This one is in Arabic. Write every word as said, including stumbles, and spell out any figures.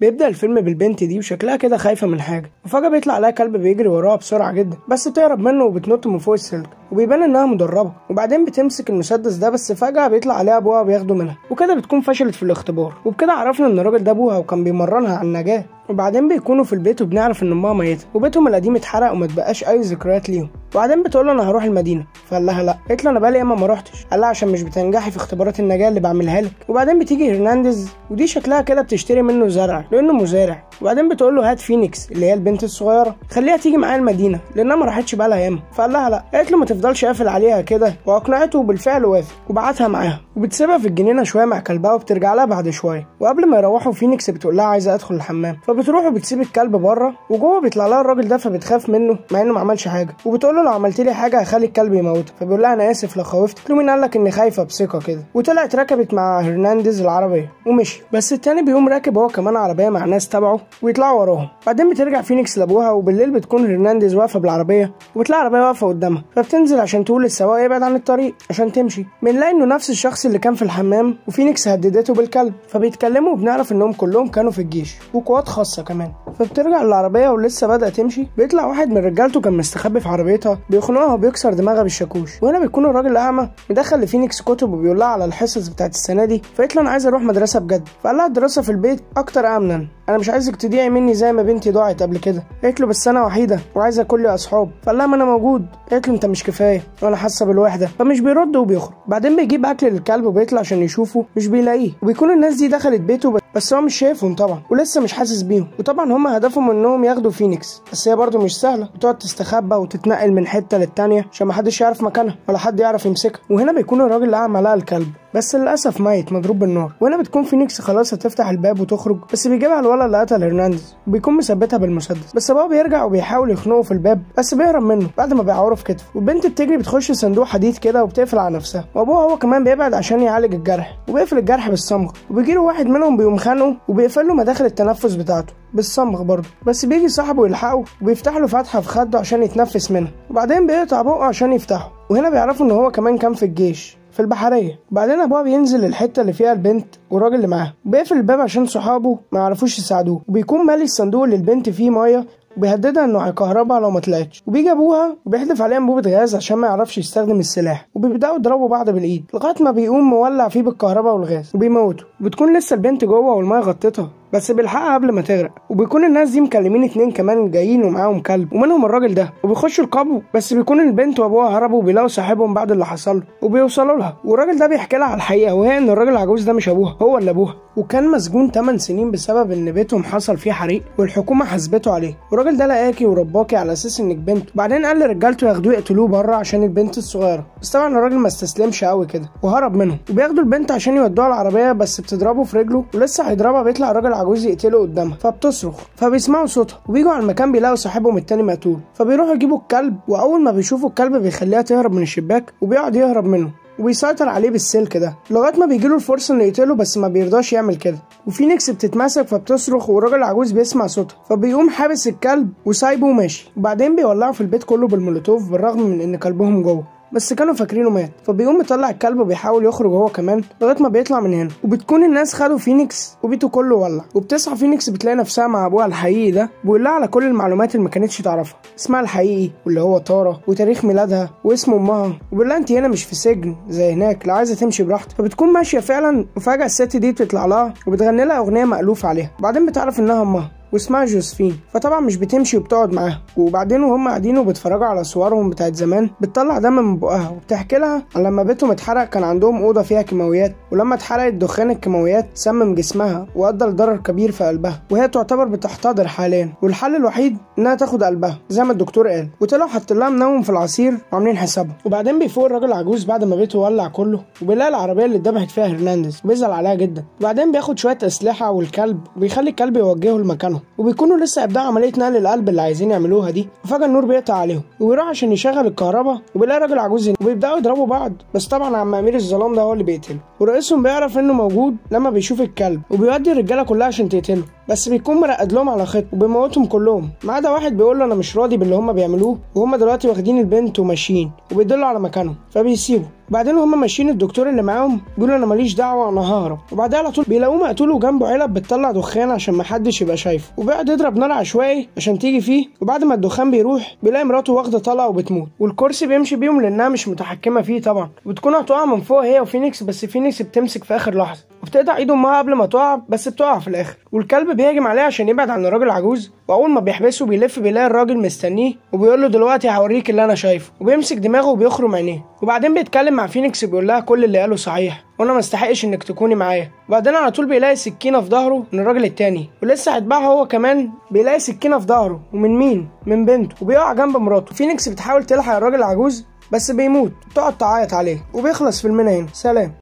بيبدأ الفيلم بالبنت دي وشكلها كده خايفة من حاجة، وفجأة بيطلع عليها كلب بيجري وراها بسرعة جدا، بس بتهرب منه وبتنط من فوق السلك وبيبان انها مدربة، وبعدين بتمسك المسدس ده بس فجأة بيطلع عليها ابوها بياخده منها، وكده بتكون فشلت في الاختبار، وبكده عرفنا ان الراجل ده ابوها وكان بيمرنها على النجاة، وبعدين بيكونوا في البيت وبنعرف ان امها ميتة، وبيتهم القديم اتحرق ومتبقاش اي ذكريات ليهم، وبعدين بتقول له انا هروح المدينه، فقال لها لا، قالت له انا بقالي ياما ما روحتش، قال لها عشان مش بتنجحي في اختبارات النجاه اللي بعملها لك، وبعدين بتيجي هرنانديز ودي شكلها كده بتشتري منه زرع لانه مزارع، وبعدين بتقول له هات فينيكس اللي هي البنت الصغيره، خليها تيجي معايا المدينه لانها ما راحتش بقالها ياما، فقال لها لا، قالت له ما تفضلش قافل عليها كده، واقنعته وبالفعل وافق وبعتها معاها، وبتسيبها في الجنينه شويه مع كلبها وبترجع لها بعد شويه، وقبل ما يروحوا فينيكس بتقول لها عايزه ادخل الحمام، فبتروح وبتسيب الكلب بره، وجوه بيطلع لها الراجل ده فبتخاف منه مع انه ما عملش حاجه، وبتقول له لو عملت لي حاجه هخلي الكلب يموتك، فبيقول لها انا اسف لو خوفتك، مين قال لك اني خايفه بثقه كده، وطلعت ركبت مع هرنانديز العربيه ومشي، بس التاني بيقوم راكب هو كمان عربيه مع ناس تبعه ويطلعوا وراهم، بعدين بترجع فينيكس لابوها، وبالليل بتكون هرنانديز واقفه بالعربيه وبتلاقي العربيه واقفه قدامها، فبتنزل عشان تقول للسواق يبعد عن الطريق عشان تمشي، بنلاقي انه نفس الشخص اللي كان في الحمام وفينيكس هددته بالكلب، فبيتكلموا وبنعرف انهم كلهم كانوا في الجيش وقوات خاصه كمان، فبترجع للعربيه ولسه بدأت تمشي، بيطلع واحد من رجالته كان مستخبي في عربيتها بيخنقها وبيكسر دماغها بالشاكوش، وهنا بيكون الراجل الاعمى مدخل لفينيكس كتب وبيقول لها على الحصص بتاعت السنه دي، فقالت له انا عايز اروح مدرسه بجد، فقال لها الدراسه في البيت اكتر امنا، انا مش عايزك تضيعي مني زي ما بنتي ضاعت قبل كده، قالت له بس انا وحيده وعايزه كل اصحاب، فقال لها ما انا موجود، قالت له انت مش كفايه وانا حاسه بالوحده، فمش بيرد وبيخرج، بعدين بيجيب اكل للكلب وبيطلع عشان يشوفه مش بيلاقيه، وبيكون الناس دي دخلت بيته بس هو مش شايفهم طبعا ولسه مش حاسس بيهم، وطبعا هم هدفهم انهم ياخدوا فينيكس، بس هي برضه مش سهله، بتقعد تستخبى وتتنقل من حته للتانيه عشان ما حدش يعرف مكانها ولا حد يعرف يمسكها، وهنا بيكون الراجل الاعمى لقى الكلب بس للاسف ميت مضروب بالنار، وهنا بتكون فينيكس خلاص هتفتح الباب وتخرج، بس بيجيبها الولد اللي قتل هرنانديز وبيكون مثبتها بالمسدس، بس بابا بيرجع وبيحاول يخنقه في الباب بس بيهرب منه بعد ما بيعوره في كتفه، والبنت بتجري بتخش صندوق حديد كده وبتقفل على نفسها، وابوها هو كمان بيبعد عشان يعالج الجرح، وبيقفل الجرح بالصمغ، وبيجي له واحد منهم بيقوم خانقه وبيقفل له مداخل التنفس بتاعته بالصمغ برضه، بس بيجي صاحبه يلحقه وبيفتح له فتحه في خده عشان يتنفس منها، وبعدين بيقطع بقه عشان يفتحه، وهنا بيعرفوا ان هو كمان كان في الجيش في البحريه، وبعدين ابوها بينزل الحته اللي فيها البنت والراجل اللي معاها، بيقفل الباب عشان صحابه ما يعرفوش يساعدوه، وبيكون مالي الصندوق اللي البنت فيه ميه وبيهددها انه هيكهربها لو ما طلعتش، وبيجي ابوها وبيحدف عليها انبوبه غاز عشان ما يعرفش يستخدم السلاح، وبيبداوا يضربوا بعض بالايد لغايه ما بيقوم مولع فيه بالكهرباء والغاز وبيموته، وبتكون لسه البنت جوه والميه غطتها بس بيلحقها قبل ما تغرق، وبيكون الناس دي مكلمين اتنين كمان جايين ومعاهم كلب ومنهم الراجل ده، وبيخشوا القبو بس بيكون البنت وابوها هربوا وبيلاقوا صاحبهم بعد اللي حصل له، وبيوصلوا لها والراجل ده بيحكي لها على الحقيقه، وهي ان الراجل العجوز ده مش ابوها هو اللي ابوها، وكان مسجون تمن سنين بسبب ان بيتهم حصل فيه حريق والحكومه حاسبته عليه، والراجل ده لقاكي ورباكي على اساس انك بنت، وبعدين قال لرجالته ياخدوه يقتلوه بره عشان البنت الصغيره، بس طبعا الراجل ما استسلمش قوي كده وهرب منهم، وبياخدوا البنت عشان يودوها العربيه بس بتضربه في رجله ولسه هيضربها، بيطلع الراجل عجوز يقتله قدامها فبتصرخ، فبيسمعوا صوتها وبيجوا على المكان بيلاقوا صاحبهم التاني مقتول، فبيروحوا يجيبوا الكلب، واول ما بيشوفوا الكلب بيخليها تهرب من الشباك وبيقعد يهرب منه وبيسيطر عليه بالسلك ده لغايه ما بيجيله الفرصه انه يقتله بس ما بيرضاش يعمل كده، وفينيكس بتتمسك فبتصرخ والراجل العجوز بيسمع صوتها فبيقوم حابس الكلب وسايبه وماشي، وبعدين بيولعوا في البيت كله بالمولوتوف بالرغم من ان كلبهم جوه بس كانوا فاكرينه مات، فبيقوم مطلع الكلب وبيحاول يخرج هو كمان لغايه ما بيطلع من هنا، وبتكون الناس خدوا فينيكس وبيته كله ولع، وبتصحى فينيكس بتلاقي نفسها مع ابوها الحقيقي ده بيقول لها على كل المعلومات اللي ما كانتش تعرفها، اسمها الحقيقي واللي هو تارا وتاريخ ميلادها واسم امها، وبيقول لها انت هنا مش في سجن زي هناك، لا عايزه تمشي براحتك، فبتكون ماشيه فعلا وفجاه الست دي بتطلع لها وبتغني لها اغنيه مألوف عليها، وبعدين بتعرف انها امها واسمها جوزفين، فطبعا مش بتمشي وبتقعد معاها، وبعدين وهم قاعدين وبيتفرجوا على صورهم بتاعت زمان بتطلع دم من بقها وبتحكي لها عن لما بيتهم اتحرق كان عندهم اوضه فيها كيماويات، ولما اتحرقت دخان الكيماويات سمم جسمها وادى لضرر كبير في قلبها، وهي تعتبر بتحتضر حاليا، والحل الوحيد انها تاخد قلبها زي ما الدكتور قال، وطلعوا حاطين لها منوم في العصير وعاملين حسابها، وبعدين بيفوق الراجل العجوز بعد ما بيته ولع كله وبيلاقي العربيه اللي اتذبحت فيها هرنانديز وبيزعل عليها جدا، وبعدين بياخد شويه اسلحه والكلب وبيخلي الكلب يوجهه لمكانه، وبيكونوا لسه ابداع عمليه نقل القلب اللي عايزين يعملوها دي، وفجاه النور بيقطع عليهم وبيروح عشان يشغل الكهرباء وبيلاقي راجل عجوز هنا وبيبداوا يضربوا بعض، بس طبعا عم امير الظلام ده هو اللي بيقتله، ورئيسهم بيعرف انه موجود لما بيشوف الكلب وبيودي الرجاله كلها عشان تقتله، بس بيكون مرقد لهم على خط وبيموتهم كلهم ما عدا واحد بيقول له انا مش راضي باللي هم بيعملوه، وهم دلوقتي واخدين البنت وماشيين وبيدلوا على مكانهم فبيسيبه، بعدين هما ماشيين الدكتور اللي معاهم بيقولوا انا ماليش دعوه انا ههرب، وبعدها على طول بيلاقوه مقتول وجنبه علب بتطلع دخان عشان محدش يبقى شايفه، وبيقعد يضرب نار عشوائي عشان تيجي فيه. وبعد ما الدخان بيروح بيلاقي مراته واخده طلقه وبتموت، والكرسي بيمشي بيهم لانها مش متحكمه فيه طبعا، وبتكون هتقع من فوق هي وفينيكس، بس فينيكس بتمسك في اخر لحظه وبتقطع ايد امها قبل ما تقع، بس بتقع في الاخر. والكلب بيهاجم عليها عشان يبعد عن الراجل العجوز، واول ما بيحبسه بيلف بيلاقي الراجل مستنيه وبيقول له دلوقتي هوريك اللي انا شايفه، وبيمسك دماغه وبيخرم عينيه. وبعدين بيتكلم مع فينيكس بيقول لها كل اللي قاله صحيح وانا ما استحقش انك تكوني معايا. وبعدين على طول بيلاقي سكينه في ظهره من الراجل التاني، ولسه هيتباعها هو كمان، بيلاقي سكينه في ظهره ومن مين؟ من بنته، وبيقع جنب مراته. فينيكس بتحاول تلحق الراجل العجوز بس بيموت، بتقعد تعيط عليه، وبيخلص فيلمنا هنا. سلام.